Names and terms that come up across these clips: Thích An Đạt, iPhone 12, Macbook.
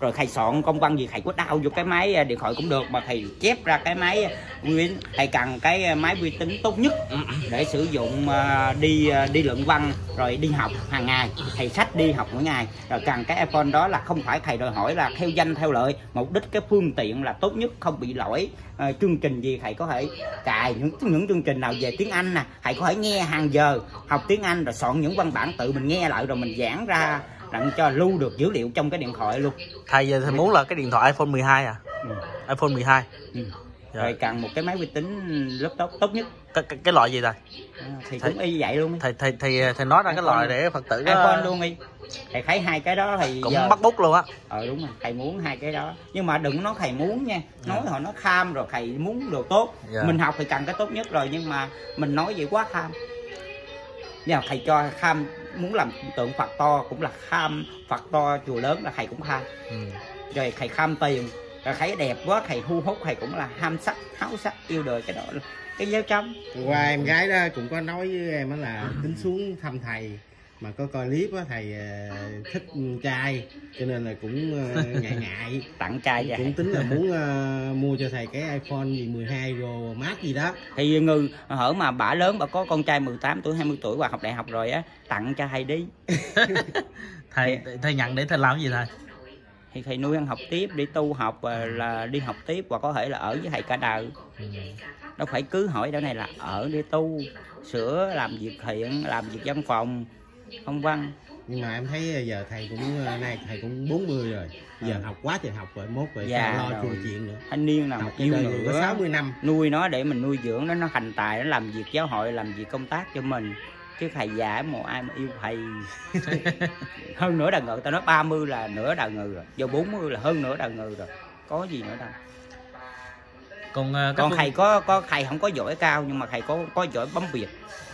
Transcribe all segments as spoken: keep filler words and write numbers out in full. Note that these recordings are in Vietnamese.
Rồi thầy soạn công văn gì thầy có đau vô cái máy điện thoại cũng được, mà thầy chép ra cái máy nguyên, thầy cần cái máy vi tính tốt nhất để sử dụng đi đi luận văn rồi đi học hàng ngày, thầy sách đi học mỗi ngày. Rồi cần cái iPhone đó là không phải thầy đòi hỏi là theo danh theo lợi, mục đích cái phương tiện là tốt nhất, không bị lỗi à, chương trình gì thầy có thể cài những những chương trình nào về tiếng Anh nè, thầy có thể nghe hàng giờ học tiếng Anh rồi soạn những văn bản tự mình nghe lại rồi mình giảng ra đặng cho lưu được dữ liệu trong cái điện thoại luôn. Thầy giờ thầy muốn là cái điện thoại iPhone mười hai à? Ừ. iPhone mười hai. Ừ. Rồi. Rồi cần một cái máy vi tính laptop tốt nhất. Cái, cái, cái loại gì rồi? À, thì thầy, cũng y vậy luôn. Thầy thầy thầy thầy nói ra cái loại để Phật tử iPhone đó... luôn đi. Thầy thấy hai cái đó thì cũng giờ... Macbook luôn á. Ờ đúng rồi, thầy muốn hai cái đó. Nhưng mà đừng nói thầy muốn nha. Nói yeah. họ nó kham rồi thầy muốn đồ tốt. Yeah. Mình học thì cần cái tốt nhất rồi, nhưng mà mình nói vậy quá kham. Nào thầy cho kham, muốn làm tượng Phật to cũng là kham, Phật to chùa lớn là thầy cũng kham. Ừ. Rồi thầy kham tiền, rồi thấy đẹp quá thầy thu hút, thầy cũng là ham sắc, háo sắc, yêu đời, cái đó cái giáo trong. Qua em gái đó cũng có nói với em đó là tính xuống thăm thầy, mà có coi clip á thầy thích trai cho nên là cũng ngại ngại tặng trai vậy. Cũng tính là muốn uh, mua cho thầy cái iPhone gì mười hai Pro Max gì đó. Thì ngư hở mà bả lớn bà có con trai mười tám tuổi, hai mươi tuổi và học đại học rồi á, tặng cho thầy đi. Thầy thầy nhận để thầy làm cái gì thầy? Thì thầy nuôi ăn học tiếp, đi tu học là đi học tiếp, và có thể là ở với thầy cả đời. Ừ. Đâu phải cứ hỏi đó này là ở đi tu, sửa, làm việc thiện, làm việc văn phòng, không văn. Nhưng mà em thấy giờ thầy cũng nay thầy cũng bốn mươi rồi. Giờ ừ. học quá trời học rồi, mốt vậy dạ, lo rồi. Chuyện nữa. Thanh niên nào học yêu người có sáu mươi năm. Nuôi nó để mình nuôi dưỡng nó nó thành tài, nó làm việc giáo hội, làm việc công tác cho mình. Chứ thầy già một ai mà yêu thầy. Hơn nửa đời người, tao nói ba mươi là nửa đời người rồi, giờ bốn mươi là hơn nửa đời người rồi. Có gì nữa đâu. Còn uh, còn thầy có có thầy không có giỏi cao, nhưng mà thầy có có giỏi bấm Việt.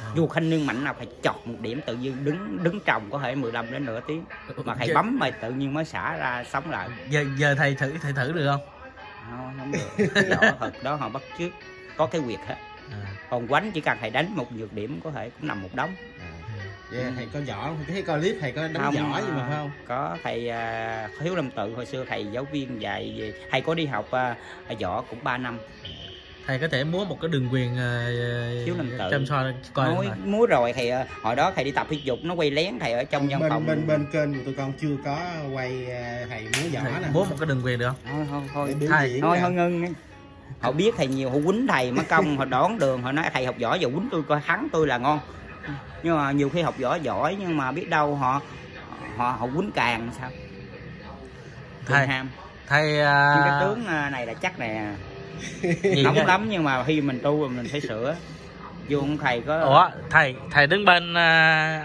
À. Dù thanh niên mạnh nào thầy chọc một điểm tự nhiên đứng đứng trồng có thể mười lăm đến nửa tiếng, mà thầy giờ... bấm mà tự nhiên mới xả ra sống lại. Giờ giờ thầy thử thầy thử được không? Không, không được. Đó, thật đó họ bắt chước có cái quyệt hết. À. Còn quánh chỉ cần thầy đánh một nhược điểm có thể cũng nằm một đống. À. Vậy yeah, ừ. thầy có võ, thấy coi clip thầy có đánh võ gì mà không? Có thầy uh, Hiếu Lâm Tự hồi xưa thầy giáo viên dạy về, thầy có đi học uh, võ cũng ba năm. Thầy có thể múa một cái đường quyền uh, Hiếu Lâm Tự chăm soi coi múa, múa rồi thầy uh, hồi đó thầy đi tập thể dục nó quay lén thầy ở trong văn phòng. Bên bên kênh của tụi con chưa có quay uh, thầy múa võ nè. Múa một cái đường quyền được không? Thôi thôi thầy thôi thôi ngưng. Họ biết thầy nhiều, họ quýnh thầy mất công, họ đón đường, họ nói thầy học võ giờ quýnh tôi coi thắng tôi là ngon. Nhưng mà nhiều khi học võ giỏi nhưng mà biết đâu họ họ họ quýnh càng sao. Thầy ham thầy uh... cái tướng này là chắc nè nóng lắm, nhưng mà khi mình tu rồi mình phải sửa vô. Ông thầy có ủa thầy thầy đứng bên uh,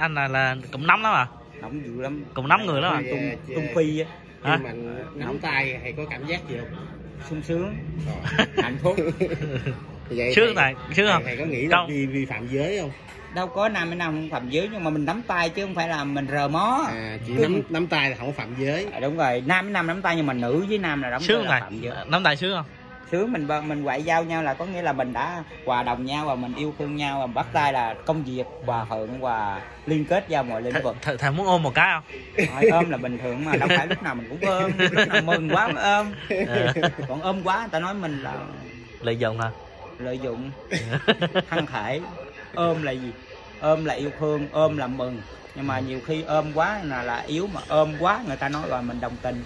anh là là cũng nóng lắm à? Nóng dữ lắm, cũng nóng người lắm. Tung tung phi á hả? Mình nóng tay thầy có cảm giác gì không? Sung sướng hạnh phúc. Vậy sướng thầy, sướng không? Thầy có nghĩ là vi vi phạm giới không? Đâu có, nam nam không phạm giới, nhưng mà mình nắm tay chứ không phải là mình rờ mó. À, chỉ Cứ... nắm nắm tay là không phạm giới. À, đúng rồi, nam với nam nắm tay, nhưng mà nữ với nam là nắm tay là phạm giới. Nắm tay sướng không? Sướng, mình mình ngoại giao nhau là có nghĩa là mình đã hòa đồng nhau và mình yêu thương nhau, và bắt tay là công việc, hòa thuận và liên kết vào mọi lĩnh vực. Thầy, thầy muốn ôm một cái không? Thôi, ôm là bình thường mà, đâu phải lúc nào mình cũng ôm, lúc nào mừng quá mới ôm. À. Còn ôm quá người ta nói mình là lợi dụng hả? Lợi dụng thân thể. Ôm là gì? Ôm là yêu thương, ôm là mừng. Nhưng mà nhiều khi ôm quá là là yếu, mà ôm quá người ta nói rồi mình đồng tình.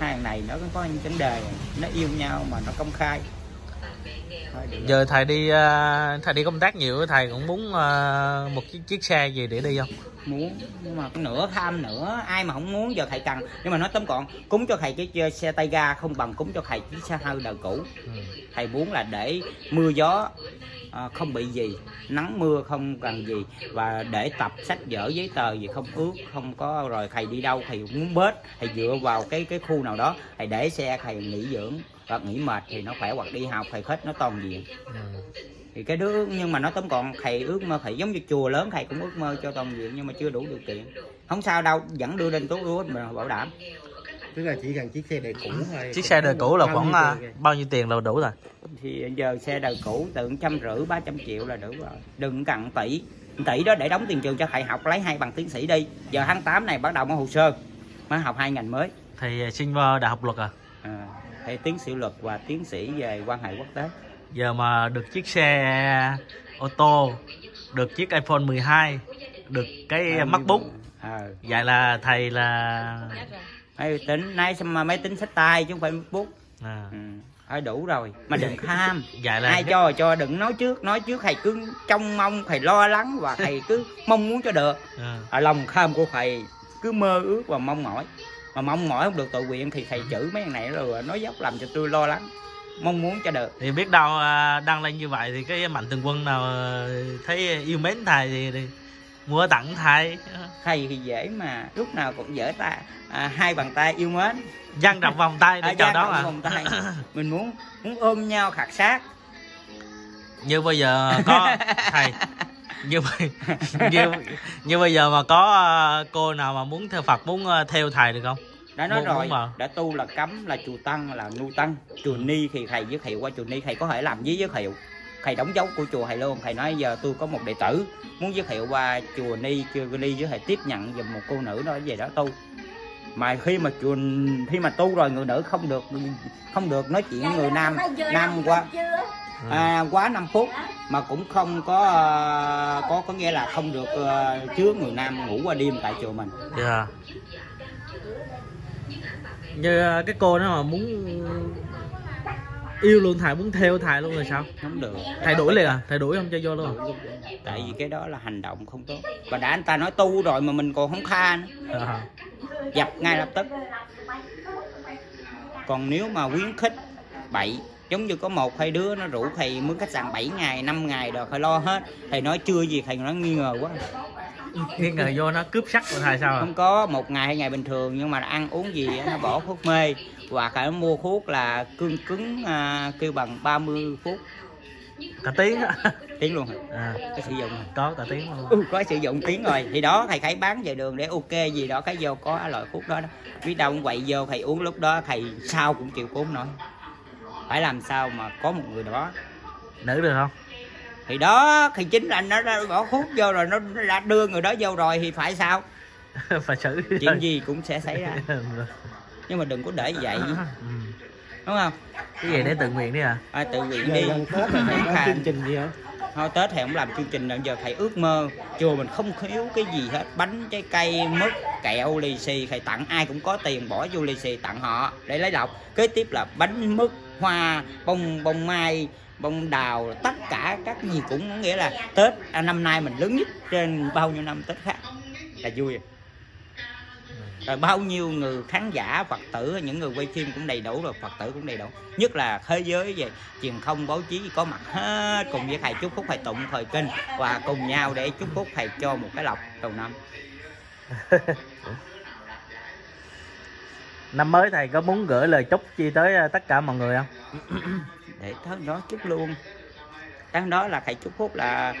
Hai thằng này nó cũng có những vấn đề, nó yêu nhau mà nó công khai. Thôi, giờ thầy đi thầy đi công tác nhiều, thầy cũng muốn uh, một chiếc chiếc xe gì để đi không? Muốn, nhưng mà nửa tham nữa, ai mà không muốn. Giờ thầy cần, nhưng mà nói tóm gọn, cúng cho thầy cái xe tay ga không bằng cúng cho thầy chiếc xe hơi đời cũ. Ừ. Thầy muốn là để mưa gió à, không bị gì, nắng mưa không cần gì, và để tập sách vở giấy tờ gì không ướt, không có. Rồi thầy đi đâu thầy muốn bết, thầy dựa vào cái cái khu nào đó thầy để xe, thầy nghỉ dưỡng hoặc nghỉ mệt thì nó khỏe, hoặc đi học thầy hết nó toàn diện. Ừ. Thì cái đứa, nhưng mà nó tóm còn thầy ước mơ, thầy giống như chùa lớn thầy cũng ước mơ cho toàn diện, nhưng mà chưa đủ điều kiện. Không sao đâu, vẫn đưa lên tốt ước mình bảo đảm. Tức là chỉ cần chiếc xe đời cũ thôi. Chiếc xe đời cũ là khoảng bao nhiêu, bao nhiêu tiền là đủ rồi? Thì giờ xe đời cũ từ trăm rưỡi ba trăm triệu là đủ rồi, đừng cần tỷ. Tỷ đó để đóng tiền trường cho thầy học lấy hai bằng tiến sĩ đi. Giờ tháng tám này bắt đầu mở hồ sơ, mới học hai ngành mới. Thầy sinh vào đại học luật à? À, thầy tiến sĩ luật và tiến sĩ về quan hệ quốc tế. Giờ mà được chiếc xe ô tô, được chiếc iPhone mười hai, được cái à, Macbook à. Vậy là thầy là máy tính, nay máy tính xách tay chứ không phải Macbook à. Ừ. À, đủ rồi mà đừng tham. Vậy là ai cho cho đừng nói trước, nói trước thầy cứ trông mong, thầy lo lắng và thầy cứ mong muốn cho được à. À, lòng tham của thầy cứ mơ ước và mong mỏi, mà mong mỏi không được tự nguyện thì thầy chữ mấy thằng này rồi nói dốc làm cho tôi lo lắng, mong muốn cho được. Thì biết đâu đăng lên như vậy thì cái mạnh thường quân nào thấy yêu mến thầy thì, thì mua tặng thầy. Thầy thì dễ mà, lúc nào cũng dễ ta à, hai bàn tay yêu mến, dang rộng vòng tay để à, chào đó à. Tay. Mình muốn muốn ôm nhau khạc sát. Như bây giờ có thầy như, như như bây giờ mà có cô nào mà muốn theo Phật, muốn theo thầy được không? Đã nói muốn, rồi, muốn đã tu là cấm, là chùa tăng là nu tăng, chùa ni thì thầy giới thiệu qua chùa ni, thầy có thể làm giấy giới thiệu, thầy đóng dấu của chùa thầy luôn, thầy nói giờ tôi có một đệ tử muốn giới thiệu qua chùa ni, chùa ni với thầy tiếp nhận dùm một cô nữ đó về đó tu. Mà khi mà chùa khi mà tu rồi người nữ không được không được nói chuyện người nam nam qua. À, quá năm phút mà cũng không có uh, có có nghĩa là không được uh, chứa người nam ngủ qua đêm tại chùa mình. Yeah. Như cái cô đó mà muốn yêu luôn thầy, muốn theo thầy luôn rồi sao? Không được. Thầy đuổi liền à? Thầy đuổi không cho vô luôn à? Tại vì cái đó là hành động không tốt. Và đã anh ta nói tu rồi mà mình còn không tha nữa. Yeah. Dập ngay lập tức. Còn nếu mà khuyến khích bậy, giống như có một hai đứa nó rủ thầy mướn khách sạn bảy ngày, năm ngày rồi phải lo hết. Thầy nói chưa gì thầy nó nghi ngờ quá. Nghi ngờ vô nó cướp sắc của thầy sao? À? Không có, một ngày hay ngày bình thường nhưng mà ăn uống gì nó bỏ thuốc mê. Hoặc là nó mua thuốc là cương cứng à, kêu bằng ba mươi phút. Cả tiếng á. Tiếng luôn hả? À. Có sử dụng hả? Có cả tiếng luôn. Ừ, có sử dụng tiếng rồi. Thì đó thầy thấy bán về đường để ok gì đó cái vô có loại thuốc đó đó. Biết đâu quậy vô thầy uống lúc đó thầy sao cũng chịu cốm nổi. Phải làm sao mà có một người đó nữ được không? Thì đó thì chính là nó bỏ hút vô rồi, nó đã đưa người đó vô rồi thì phải sao? Phải xử. Chuyện thôi. Gì cũng sẽ xảy ra. Nhưng mà đừng có để vậy. Ừ. Đúng không? Cái gì để tự nguyện đi à? À tự nguyện đi. Chương trình gì hả? Thôi Tết thì không làm chương trình nữa, giờ thầy ước mơ chùa mình không thiếu cái gì hết, bánh, trái cây, mứt, kẹo, lì xì thầy tặng ai cũng có tiền bỏ vô lì xì tặng họ để lấy lộc. Kế tiếp là bánh mứt, hoa, bông bông mai, bông đào, tất cả các gì cũng có nghĩa là Tết à, năm nay mình lớn nhất trên bao nhiêu năm Tết khác là vui. Rồi bao nhiêu người khán giả, Phật tử, những người quay phim cũng đầy đủ rồi, Phật tử cũng đầy đủ. Nhất là thế giới về truyền thông báo chí có mặt hết, cùng với thầy chúc phúc thầy tụng thời kinh và cùng nhau để chúc phúc thầy cho một cái lộc đầu năm. Năm mới thầy có muốn gửi lời chúc chi tới tất cả mọi người không? Để tháng đó chúc luôn. Tháng đó là thầy chúc phúc là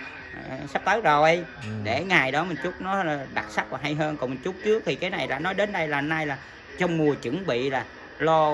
sắp tới rồi. Ừ. Để ngày đó mình chúc nó đặc sắc và hay hơn. Còn mình chúc trước thì cái này đã nói đến đây là nay là trong mùa chuẩn bị là lo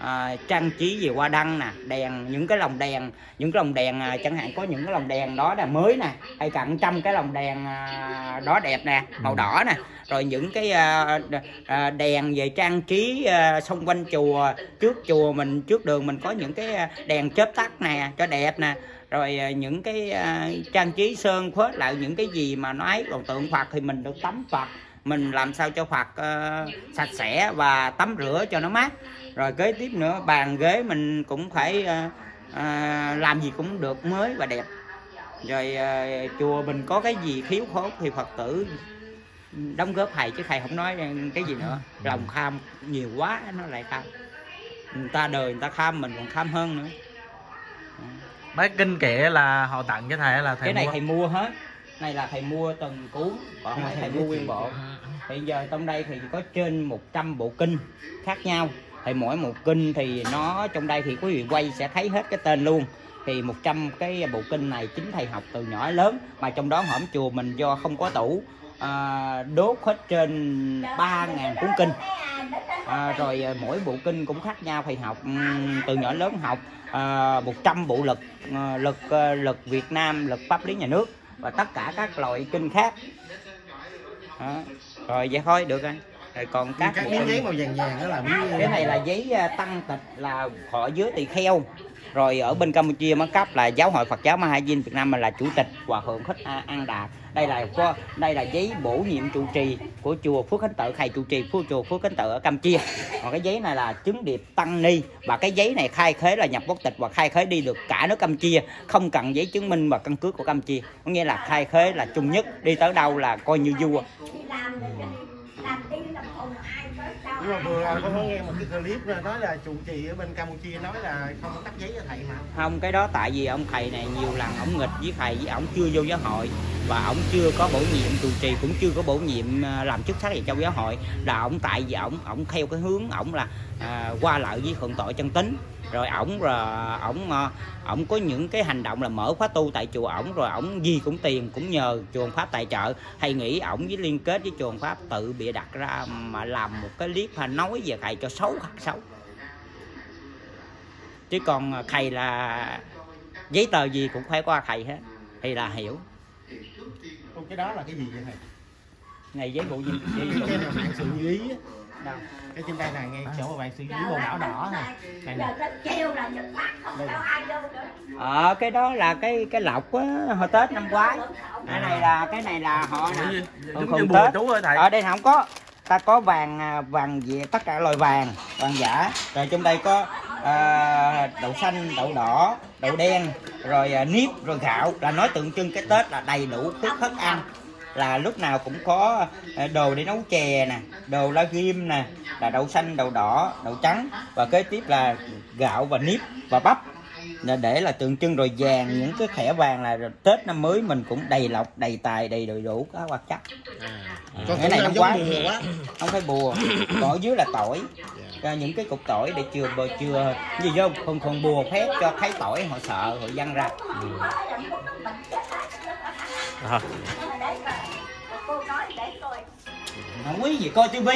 à, trang trí về hoa đăng nè, đèn, những cái lồng đèn, những cái lồng đèn à, chẳng hạn có những cái lồng đèn đó là mới nè, hay cận trăm cái lồng đèn à, đó đẹp nè, màu đỏ nè, rồi những cái à, à, đèn về trang trí à, xung quanh chùa, trước chùa mình, trước đường mình có những cái đèn chớp tắt nè cho đẹp nè. Rồi những cái uh, trang trí sơn phết lại những cái gì mà nói còn tượng Phật thì mình được tắm Phật, mình làm sao cho Phật uh, sạch sẽ và tắm rửa cho nó mát. Rồi kế tiếp nữa bàn ghế mình cũng phải uh, uh, làm gì cũng được mới và đẹp. Rồi uh, chùa mình có cái gì thiếu khốt thì Phật tử đóng góp thầy chứ thầy không nói cái gì nữa. Lòng tham nhiều quá nó lại tham, người ta đời người ta tham, mình còn tham hơn nữa. Mấy kinh kệ là họ tặng cho thầy là thầy cái này mua? Thầy mua hết, này là thầy mua từng cuốn, còn này thầy mua nguyên bộ. Hiện giờ trong đây thì có trên một trăm bộ kinh khác nhau, thì mỗi một kinh thì nó trong đây thì quý vị quay sẽ thấy hết cái tên luôn. Thì một trăm cái bộ kinh này chính thầy học từ nhỏ lớn, mà trong đó hổm chùa mình do không có tủ à, đốt hết trên ba ngàn cuốn kinh. À, rồi mỗi bộ kinh cũng khác nhau, thầy học từ nhỏ lớn học à, một trăm bộ luật à, luật à, luật Việt Nam, luật pháp lý nhà nước và tất cả các loại kinh khác à, rồi vậy thôi được rồi. Rồi còn các cái miếng giấy màu vàng vàng đó là miếng... cái này là giấy tăng tịch là họ dưới tỳ kheo. Rồi ở bên Campuchia mới cấp là Giáo hội Phật giáo Ma Dinh Việt Nam là chủ tịch Hòa Thượng Thích An Đạt. Đây là đây là giấy bổ nhiệm trụ trì của chùa Phước Khánh Tự, thầy trụ trì của chùa Phước Khánh Tự ở Campuchia. Còn cái giấy này là chứng điệp tăng ni, và cái giấy này khai khế là nhập quốc tịch và khai khế đi được cả nước Campuchia, không cần giấy chứng minh và căn cước của Campuchia. Có nghĩa là khai khế là chung nhất, đi tới đâu là coi như vua. Nhưng mà vừa có nghe một cái clip nói là trụ trì ở bên Campuchia nói là không có cấp giấy cho thầy mà. Không, cái đó tại vì ông thầy này nhiều lần ông nghịch với thầy, với ông chưa vô giáo hội và ông chưa có bổ nhiệm trụ trì, cũng chưa có bổ nhiệm làm chức sắc gì trong giáo hội, là ông tại vì ông ông theo cái hướng ông là à, qua lại với phượng tội chân tính. Rồi ổng rồi ổng ổng có những cái hành động là mở khóa tu tại chùa ổng, rồi ổng gì cũng tiền cũng nhờ chùa Pháp tài trợ, hay nghĩ ổng với liên kết với chùa Pháp tự bịa đặt ra mà làm một cái clip nói về thầy cho xấu thật xấu. Chứ còn thầy là giấy tờ gì cũng phải qua thầy hết thì là hiểu. Còn cái đó là cái gì vậy thầy? Này giấy bộ gì? Cái là bạn sự như ý. Đâu? Cái trên đây này nghe chỗ bạn suy nghĩ màu đỏ đỏ này. Này này. Ờ cái đó là cái cái lọc á, hồi Tết năm ngoái. Cái này là cái này là họ nè. Không Tết. Ở đây không có. Ta có vàng vàng gì tất cả loại vàng, vàng giả. Rồi trong đây có à, đậu xanh, đậu đỏ, đậu đen, rồi à, nếp, rồi gạo, là nói tượng trưng cái Tết là đầy đủ thức thức ăn. Là lúc nào cũng có đồ để nấu chè nè, đồ lá ghim nè, là đậu xanh, đậu đỏ, đậu trắng, và kế tiếp là gạo và nếp và bắp, để là tượng trưng. Rồi vàng, những cái khẻ vàng là Tết năm mới mình cũng đầy lọc, đầy tài, đầy đầy đủ các hoạt chất. Cái này nó quá không phải bùa, còn dưới là tỏi, ra những cái cục tỏi để chừa bờ chừa gì không, không còn bùa phép cho thấy tỏi họ sợ họ văng ra. Ừ. À. Không quý gì coi tivi.